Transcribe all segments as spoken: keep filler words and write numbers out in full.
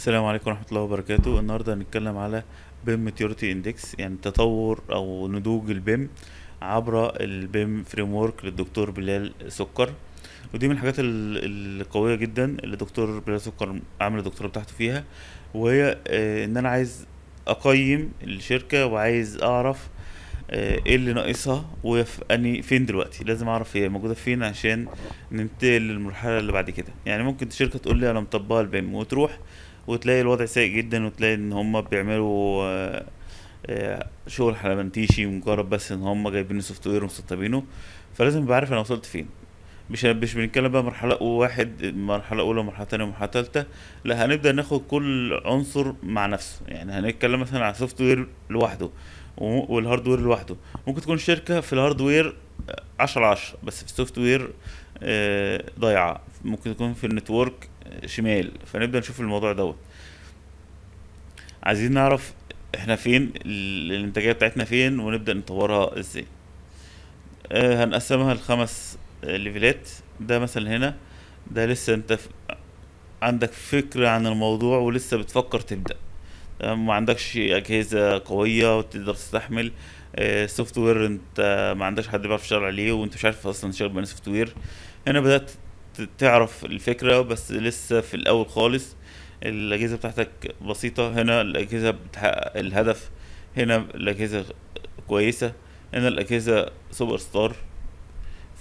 السلام عليكم ورحمة الله وبركاته. النهاردة هنتكلم على بيم ماتيوريتي اندكس، يعني تطور او نضوج البيم عبر البيم فريم ورك للدكتور بلال سكر. ودي من الحاجات القوية جدا اللي الدكتور بلال سكر عامل الدكتوراه بتاعته فيها، وهي ان انا عايز اقيم الشركة وعايز اعرف ايه اللي ناقصها واني فين دلوقتي. لازم اعرف هي موجوده فين عشان ننتقل للمرحله اللي بعد كده. يعني ممكن الشركه تقول لي انا مطبقه البيم وتروح وتلاقي الوضع سيء جدا، وتلاقي ان هم بيعملوا شغل حلمنتيشي مجرد بس ان هم جايبين السوفت وير ومسطبينه. فلازم ابقى عارف انا وصلت فين. مش مش بنتكلم بقى مرحله واحد، مرحله اولى ومرحله ثانيه ومرحله ثالثه، لا، هنبدا ناخد كل عنصر مع نفسه. يعني هنتكلم مثلا على السوفت وير لوحده والهاردوير لوحده. ممكن تكون شركه في الهاردوير عشرة عشرة بس في السوفت وير ضايعه، ممكن تكون في النتورك شمال. فنبدا نشوف الموضوع دوت. عايزين نعرف احنا فين، الانتاجيه بتاعتنا فين، ونبدا نطورها ازاي. هنقسمها لخمس ليفلات. ده مثلا هنا ده لسه انت عندك فكره عن الموضوع ولسه بتفكر تبدا، ما عندكش اجهزه قويه وتقدر تستحمل السوفت آه وير، انت ما عندكش حد بيعرف يشتغل عليه وانت مش عارف اصلا تشتغل بأنهي سوفت وير. هنا بدات تعرف الفكره بس لسه في الاول خالص، الاجهزه بتاعتك بسيطه. هنا الاجهزه بتحقق الهدف، هنا الاجهزه كويسه، هنا الاجهزه سوبر ستار.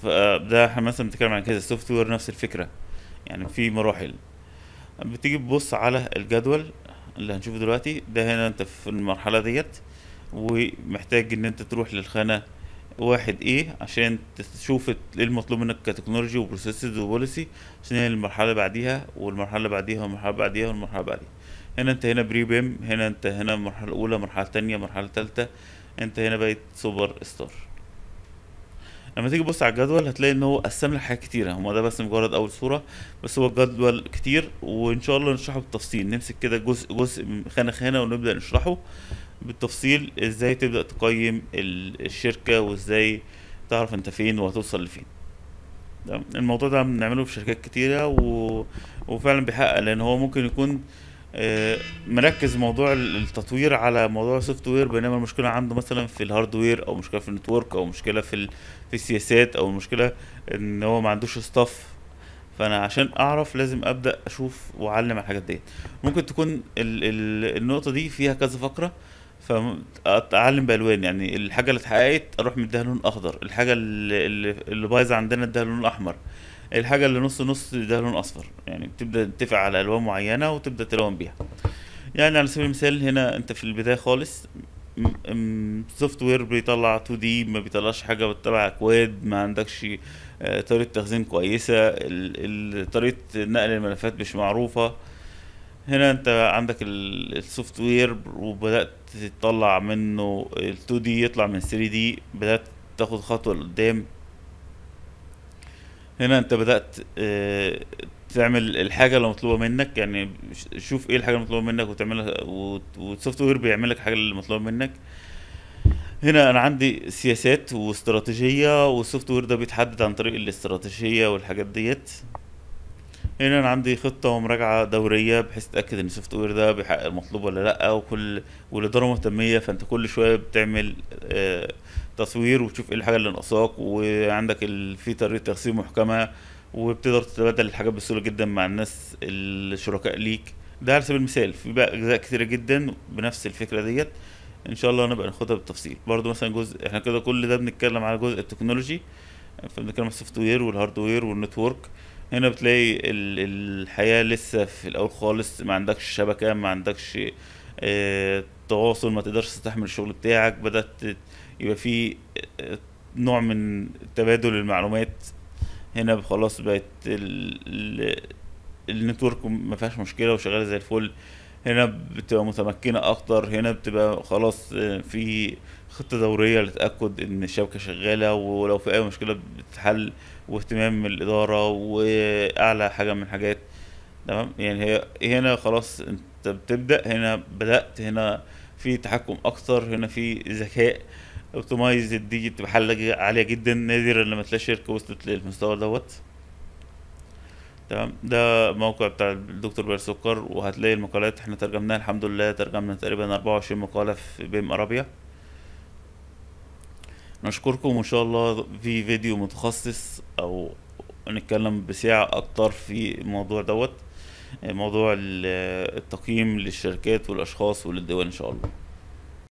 فده احنا مثلا بنتكلم عن كذا السوفت وير نفس الفكره، يعني في مراحل. بتيجي تبص على الجدول اللي هنشوفه دلوقتي. ده هنا انت في المرحله ديت، ومحتاج ان انت تروح للخانه واحد ايه عشان تشوف ايه المطلوب منك كتكنولوجي وبروسيسز وبوليسي، عشان هي المرحله اللي بعديها والمرحله اللي بعديها والمرحله اللي بعديها والمرحله اللي بعديها. هنا انت هنا بري بيم، هنا انت هنا المرحله الاولى، مرحله ثانيه، مرحله ثالثه، انت هنا بقيت سوبر ستار. لما تيجي تبص على الجدول هتلاقي ان هو قسم لك حاجات كتيره. هو ده بس مجرد اول صوره، بس هو الجدول كتير، وان شاء الله نشرحه بالتفصيل. نمسك كده جزء جزء خانه خانه ونبدا نشرحه بالتفصيل ازاي تبدا تقيم الشركه وازاي تعرف انت فين وهتوصل لفين. الموضوع ده بنعمله في شركات كتيره و... وفعلا بيحقق، لان هو ممكن يكون مركز موضوع التطوير على موضوع السوفت وير، بينما المشكله عنده مثلا في الهاردوير، او مشكله في النتورك، او مشكله في في السياسات، او مشكله ان هو ما عندوش ستاف. فانا عشان اعرف لازم ابدا اشوف واعلم على الحاجات ديت. ممكن تكون ال ال النقطه دي فيها كذا فقره، فاتعلم بالوان. يعني الحاجه اللي اتحققت اروح مديها لون اخضر، الحاجه اللي اللي بايظه عندنا اديها لون احمر، الحاجه اللي نص نص ده لون اصفر. يعني بتبدا تتفق على الوان معينه وتبدا تلون بيها. يعني على سبيل المثال هنا انت في البدايه خالص، سوفت وير بيطلع تو دي، ما بيطلعش حاجه بتتبع اكواد، ما عندكش طريقه تخزين كويسه، طريقه نقل الملفات مش معروفه. هنا انت عندك السوفت وير وبدات تطلع منه ال تو دي، يطلع من ثري دي، بدات تاخد خطوه لقدام. هنا انت بدأت اه تعمل الحاجة اللي مطلوبة منك. يعني شوف ايه الحاجة اللي مطلوبة منك وتعملها، والسوفت وير بيعمل لك الحاجة اللي مطلوبة منك. هنا انا عندي سياسات واستراتيجية، والسوفت وير ده بيتحدد عن طريق الاستراتيجية والحاجات ديت. هنا انا عندي خطة ومراجعة دورية بحيث اتأكد ان السوفت وير ده بيحقق المطلوب ولا لأ، وكل والإدارة مهتمية. فانت كل شوية بتعمل اه تصوير وتشوف ايه الحاجه اللي ناقصاك، وعندك ال... في طريقه تقسيم محكمه، وبتقدر تتبادل الحاجات بسهوله جدا مع الناس الشركاء ليك. ده على سبيل المثال. في بقى اجزاء كتيره جدا بنفس الفكره ديت، ان شاء الله نبقى ناخدها بالتفصيل. برضو مثلا جزء احنا كده كل ده بنتكلم على جزء التكنولوجي، فبنتكلم على السوفت وير والهاردوير والنتورك. هنا بتلاقي ال... الحياه لسه في الاول خالص، ما عندكش شبكه، ما عندكش اه... تواصل، ما تقدرش تستحمل الشغل بتاعك. بدات يبقى في نوع من تبادل المعلومات. هنا خلاص بقت النتورك ما فيهاش مشكله وشغاله زي الفل. هنا بتبقى متمكنه اكتر. هنا بتبقى خلاص في خطه دوريه لتاكد ان الشبكه شغاله، ولو في اي مشكله بتتحل، واهتمام الاداره واعلى حاجه من الحاجات. تمام، يعني هي هنا خلاص انت بتبدا. هنا بدات هنا في تحكم اكتر، هنا في ذكاء. اوبتمايز دي بتبقى حاجه عاليه جدا، نادر لما تلاقي شركه وصلت للمستوى دوت. تمام. ده موقع بتاع الدكتور بالال سكر، وهتلاقي المقالات احنا ترجمناها الحمد لله، ترجمنا تقريبا أربعة وعشرين مقالة في بيم ارابيا. نشكركم، وان شاء الله في فيديو متخصص او نتكلم بساعة اكتر في الموضوع دوت موضوع التقييم للشركات والاشخاص والدول ان شاء الله.